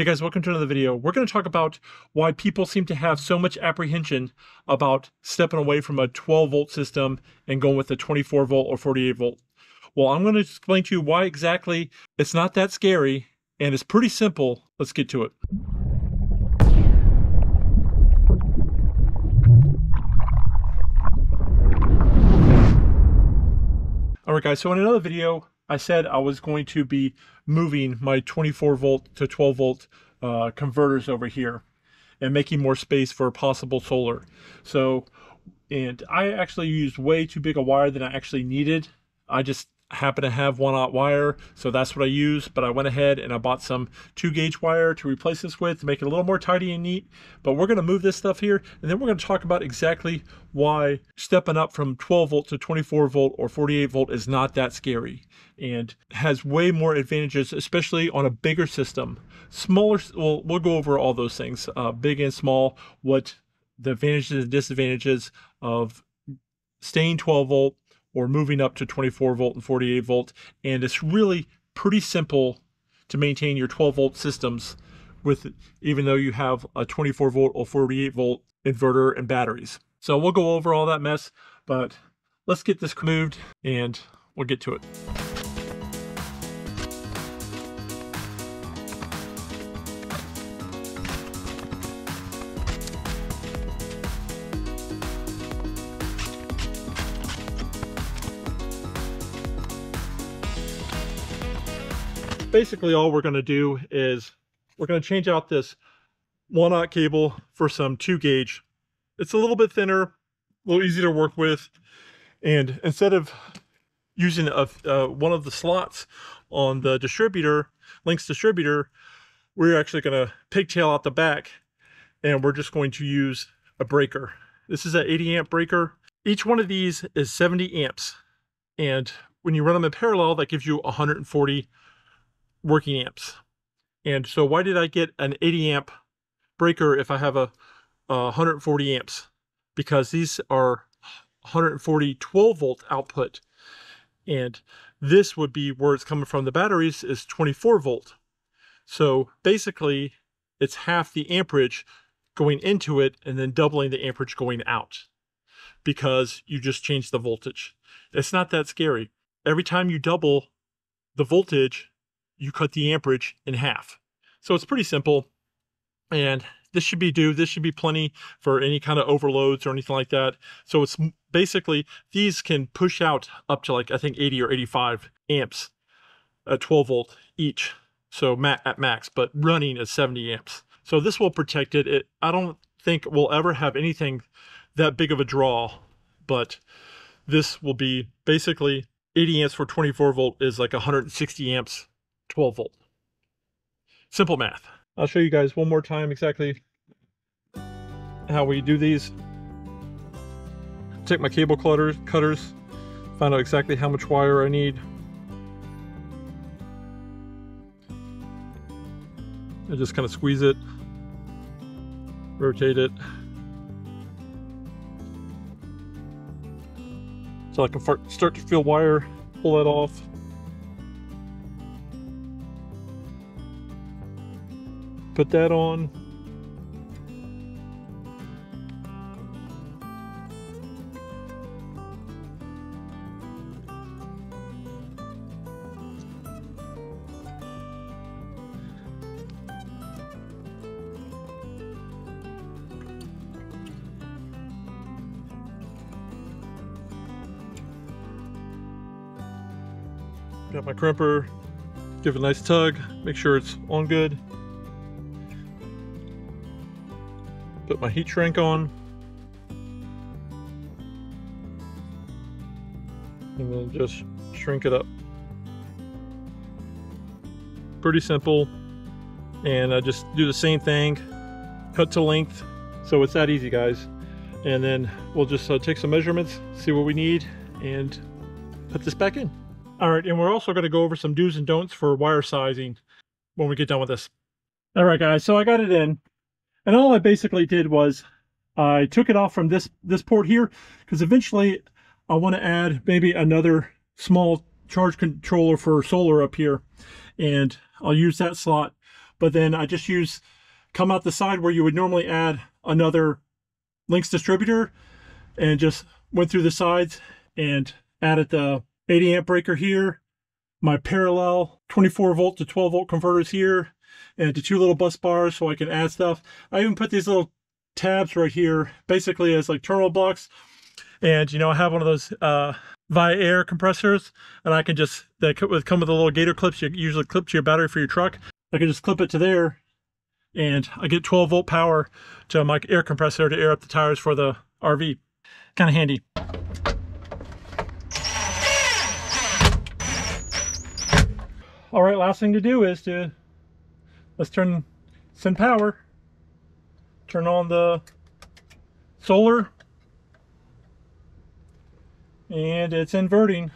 Hey guys, welcome to another video. We're going to talk about why people seem to have so much apprehension about stepping away from a 12 volt system and going with a 24 volt or 48 volt. Well, I'm going to explain to you why exactly it's not that scary and it's pretty simple. Let's get to it. All right guys, so in another video, I said I was going to be moving my 24 volt to 12 volt converters over here and making more space for possible solar. So, and I actually used way too big a wire than I actually needed. I just happen to have 1/0 wire, so that's what I used, but I went ahead and I bought some 2-gauge wire to replace this with to make it a little more tidy and neat. But we're going to move this stuff here, and then we're going to talk about exactly why stepping up from 12 volt to 24 volt or 48 volt is not that scary and has way more advantages, especially on a bigger system. Smaller, well, we'll go over all those things, big and small, what the advantages and disadvantages of staying 12 volt or moving up to 24 volt and 48 volt. And it's really pretty simple to maintain your 12 volt systems with, even though you have a 24 volt or 48 volt inverter and batteries. So we'll go over all that mess, but let's get this moved and we'll get to it. Basically all we're going to do is we're going to change out this 1/0 cable for some 2-gauge. It's a little bit thinner, a little easier to work with. And instead of using one of the slots on the distributor, Lynx distributor, we're actually going to pigtail out the back and we're just going to use a breaker. This is an 80 amp breaker. Each one of these is 70 amps. And when you run them in parallel, that gives you 140 working amps. And so why did I get an 80 amp breaker if I have a 140 amps? Because these are 140 12 volt output, and this would be where it's coming from. The batteries is 24 volt, so basically it's half the amperage going into it and then doubling the amperage going out because you just change the voltage. It's not that scary. Every time you double the voltage, you cut the amperage in half. So it's pretty simple. And this should be plenty for any kind of overloads or anything like that. So it's basically, these can push out up to like, I think 80 or 85 amps at 12 volt each. So at max, but running is 70 amps. So this will protect it. I don't think we'll ever have anything that big of a draw, but this will be basically 80 amps for 24 volt is like 160 amps 12 volt. Simple math. I'll show you guys one more time exactly how we do these. Take my cable cutters, find out exactly how much wire I need, and just kind of squeeze it, rotate it, so I can start to feel wire, pull that off. Put that on. Got my crimper, give it a nice tug, make sure it's on good. Put my heat shrink on, and then just shrink it up. Pretty simple, and I just do the same thing, cut to length, so it's that easy, guys. And then we'll just take some measurements, see what we need, and put this back in. All right, and we're also going to go over some do's and don'ts for wire sizing when we get done with this. All right, guys, so I got it in. And all I basically did was I took it off from this port here, because eventually I want to add maybe another small charge controller for solar up here, and I'll use that slot. but then I just use, come out the side where you would normally add another Lynx distributor, and just went through the sides and added the 80 amp breaker here, my parallel 24 volt to 12 volt converters here, and to two little bus bars so I can add stuff. I even put these little tabs right here basically as like terminal blocks. And you know, I have one of those via air compressors, and I can just, they come with the little gator clips you usually clip to your battery for your truck. I can just clip it to there, and I get 12 volt power to my air compressor to air up the tires for the RV. Kind of handy. All right, last thing to do is to, let's send power, turn on the solar, and it's inverting. I'm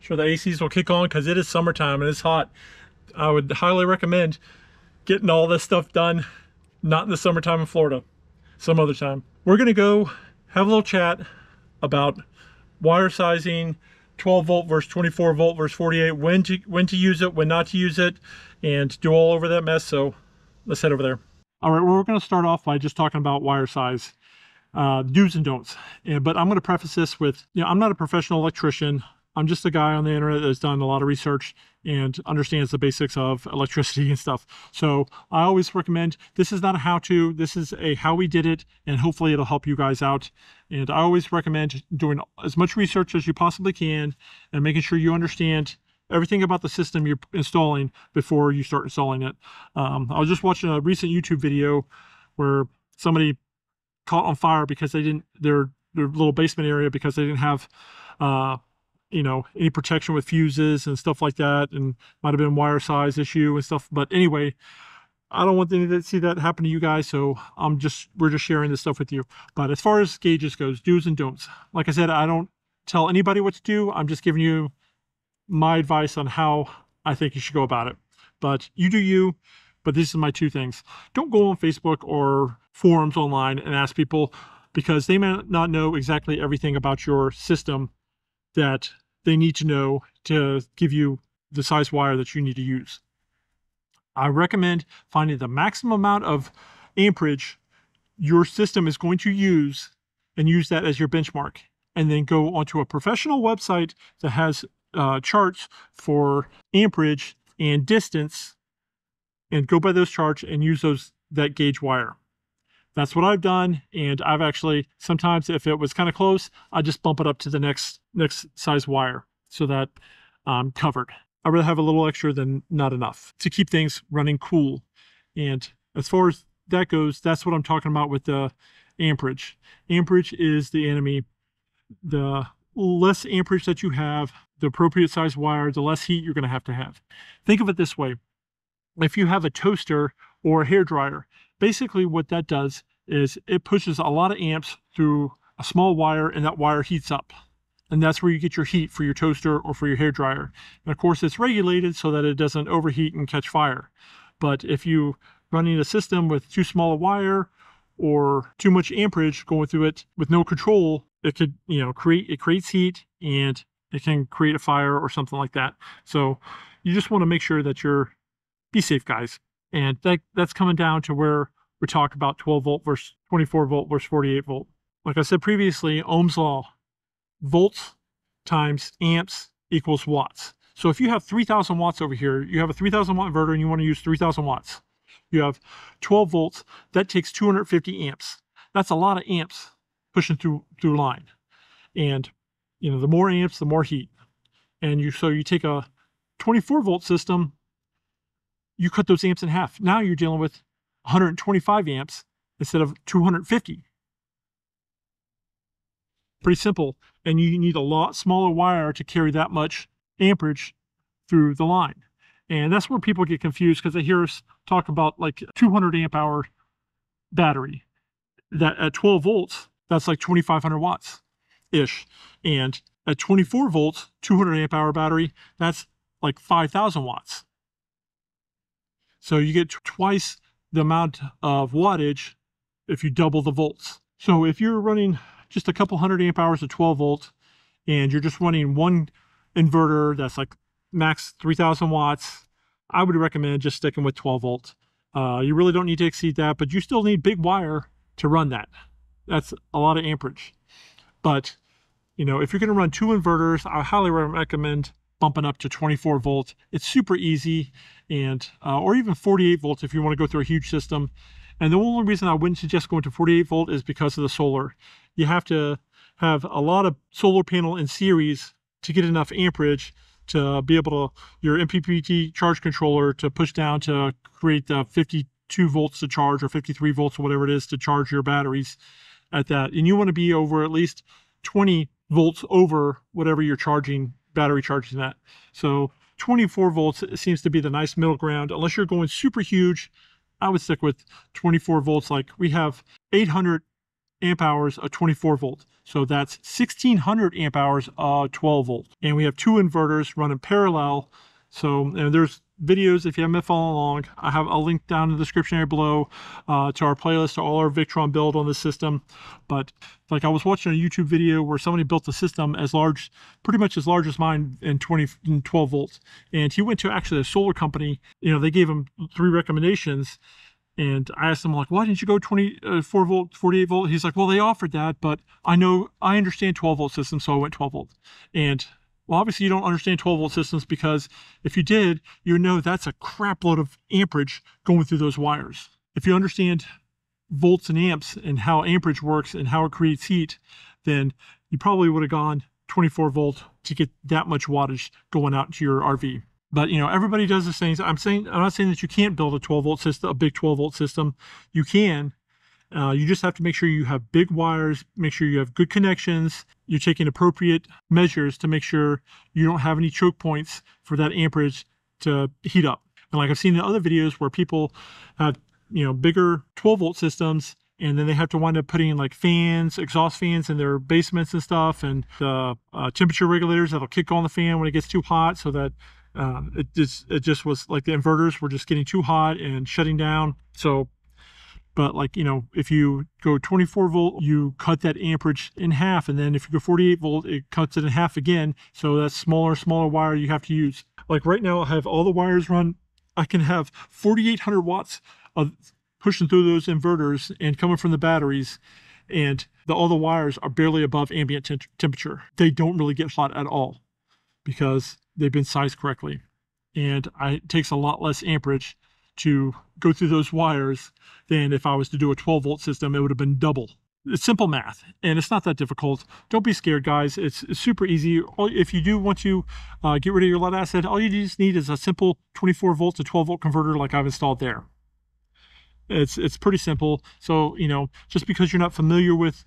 sure the ACs will kick on because it is summertime and it's hot. I would highly recommend getting all this stuff done, not in the summertime in Florida, some other time. We're gonna go have a little chat about wire sizing, 12 volt versus 24 volt versus 48, when to use it, when not to use it, and do all over that mess. So let's head over there. All right, well, we're gonna start off by just talking about wire size. Do's and don'ts. But I'm going to preface this with, you know, I'm not a professional electrician. I'm just a guy on the internet that's done a lot of research and understands the basics of electricity and stuff. So I always recommend, this is not a how-to, this is a how we did it, and hopefully it'll help you guys out. And I always recommend doing as much research as you possibly can and making sure you understand everything about the system you're installing before you start installing it. I was just watching a recent YouTube video where somebody caught on fire because they didn't, their little basement area, because they didn't have you know, any protection with fuses and stuff like that, and might have been wire size issue and stuff. But anyway, I don't want to see that happen to you guys, so we're just sharing this stuff with you. But as far as gauges goes, do's and don'ts, like I said, I don't tell anybody what to do. I'm just giving you my advice on how I think you should go about it. But you do you. But these are my two things. Don't go on Facebook or forums online and ask people, because they may not know exactly everything about your system that they need to know to give you the size wire that you need to use. I recommend finding the maximum amount of amperage your system is going to use and use that as your benchmark. And then go onto a professional website that has charts for amperage and distance, and go by those charts and use that gauge wire. That's what I've done, and I've actually, sometimes if it was kind of close, I just bump it up to the next size wire so that I'm covered. I'd rather have a little extra than not enough to keep things running cool. And as far as that goes, that's what I'm talking about with the amperage. Amperage is the enemy. The less amperage that you have, the appropriate size wire, the less heat you're going to have. Think of it this way. If you have a toaster or a hairdryer, basically what that does is it pushes a lot of amps through a small wire, and that wire heats up. And that's where you get your heat for your toaster or for your hairdryer. And of course, it's regulated so that it doesn't overheat and catch fire. But if you're running a system with too small a wire or too much amperage going through it with no control, it could, you know, it creates heat, and it can create a fire or something like that. So you just want to make sure that you're, be safe, guys. And that's coming down to where we talk about 12 volt versus 24 volt versus 48 volt. Like I said previously, Ohm's law, volts times amps equals watts. So if you have 3,000 watts over here, you have a 3,000 watt inverter and you want to use 3,000 watts. You have 12 volts, that takes 250 amps. That's a lot of amps pushing through line. And, you know, the more amps, the more heat. And so you take a 24 volt system, you cut those amps in half. Now you're dealing with 125 amps instead of 250. Pretty simple. And you need a lot smaller wire to carry that much amperage through the line. And that's where people get confused, because they hear us talk about like 200 amp hour battery. That at 12 volts, that's like 2,500 watts-ish. And at 24 volts, 200 amp hour battery, that's like 5,000 watts. So you get twice the amount of wattage if you double the volts. So if you're running just a couple hundred amp hours of 12 volt, and you're just running one inverter that's like max 3,000 watts, I would recommend just sticking with 12 volt. You really don't need to exceed that, but you still need big wire to run that. That's a lot of amperage. But, you know, if you're going to run two inverters, I highly recommend bumping up to 24 volt. It's super easy, and or even 48 volts if you want to go through a huge system. And the only reason I wouldn't suggest going to 48 volt is because of the solar. You have to have a lot of solar panel in series to get enough amperage to be able to, your MPPT charge controller to push down to create the 52 volts to charge, or 53 volts, or whatever it is to charge your batteries at that. And you want to be over at least 20 volts over whatever you're charging, battery charging that. So 24 volts seems to be the nice middle ground. Unless you're going super huge, I would stick with 24 volts. Like we have 800 amp hours of 24 volt. So that's 1600 amp hours of 12 volt. And we have two inverters running parallel. So, and there's videos, if you haven't been following along, I have a link down in the description area below to our playlist, to all our Victron build on this system. But like I was watching a YouTube video where somebody built a system as large, pretty much as large as mine in 12 volts. And he went to actually a solar company, you know, they gave him three recommendations. And I asked him, like, why didn't you go 24 volt, 48 volt? He's like, well, they offered that, but I understand 12 volt systems, so I went 12 volt. And, well, obviously you don't understand 12 volt systems, because if you did, you know that's a crap load of amperage going through those wires. If you understand volts and amps and how amperage works and how it creates heat, then you probably would have gone 24 volt to get that much wattage going out to your RV. But, you know, everybody does these things. I'm not saying that you can't build a 12 volt system, a big 12 volt system. You can. You just have to make sure you have big wires, make sure you have good connections, you're taking appropriate measures to make sure you don't have any choke points for that amperage to heat up. And like I've seen in other videos where people have, you know, bigger 12 volt systems, and then they have to wind up putting in like fans, exhaust fans in their basements and stuff, and the temperature regulators that'll kick on the fan when it gets too hot, so that it just was like the inverters were just getting too hot and shutting down. So, but like, you know, if you go 24 volt, you cut that amperage in half. And then if you go 48 volt, it cuts it in half again. So that's smaller wire you have to use. Like right now I have all the wires run. I can have 4,800 watts of pushing through those inverters and coming from the batteries. And all the wires are barely above ambient temperature. They don't really get hot at all because they've been sized correctly. And it takes a lot less amperage to go through those wires than if I was to do a 12 volt system. It would have been double. It's simple math, and it's not that difficult. Don't be scared, guys. It's super easy. If you do want to get rid of your lead acid, all you just need is a simple 24 volt to 12 volt converter like I've installed there. It's pretty simple. So, you know, just because you're not familiar with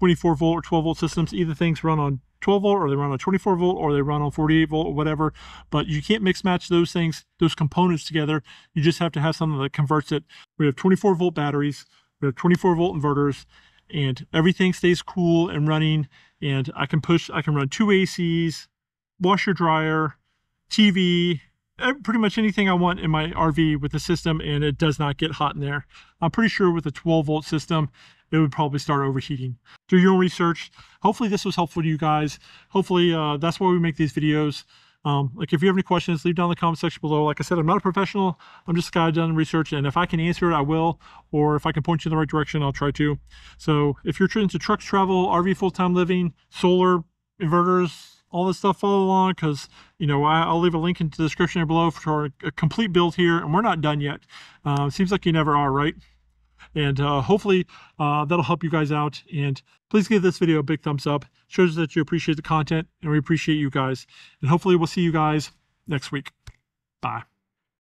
24 volt or 12 volt systems, either things run on 12 volt, or they run on 24 volt, or they run on 48 volt, or whatever. But you can't mix match those things, those components together. You just have to have something that converts it. We have 24 volt batteries, we have 24 volt inverters, and everything stays cool and running. And I can run two ACs, washer dryer, TV, pretty much anything I want in my RV with the system, and it does not get hot in there. I'm pretty sure with a 12 volt system, it would probably start overheating. Do your own research. Hopefully this was helpful to you guys. Hopefully that's why we make these videos. Like if you have any questions, leave down in the comment section below. Like I said, I'm not a professional. I'm just a guy done research, and if I can answer it, I will. Or if I can point you in the right direction, I'll try to. So if you're into trucks, travel, RV full-time living, solar, inverters, all this stuff, follow along, because, you know, I'll leave a link in the description below for a complete build here, and we're not done yet. Seems like you never are, right? And hopefully that'll help you guys out. And please give this video a big thumbs up. It shows that you appreciate the content, and we appreciate you guys. And hopefully we'll see you guys next week. Bye.